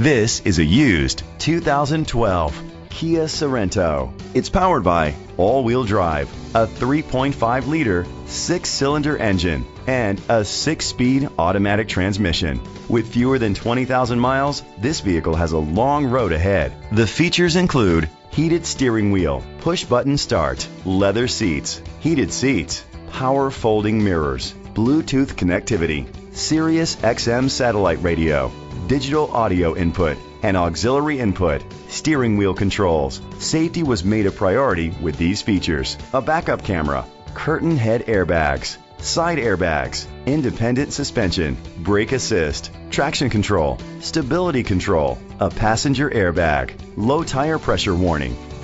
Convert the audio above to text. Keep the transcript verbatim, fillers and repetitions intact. This is a used two thousand twelve Kia Sorento. It's powered by all-wheel drive, a three point five liter six-cylinder engine, and a six-speed automatic transmission. With fewer than twenty thousand miles, this vehicle has a long road ahead. The features include heated steering wheel, push-button start, leather seats, heated seats, power folding mirrors, Bluetooth connectivity, Sirius X M satellite radio, digital audio input, and auxiliary input, steering wheel controls. Safety was made a priority with these features: a backup camera, curtain head airbags, side airbags, independent suspension, brake assist, traction control, stability control, a passenger airbag, low tire pressure warning,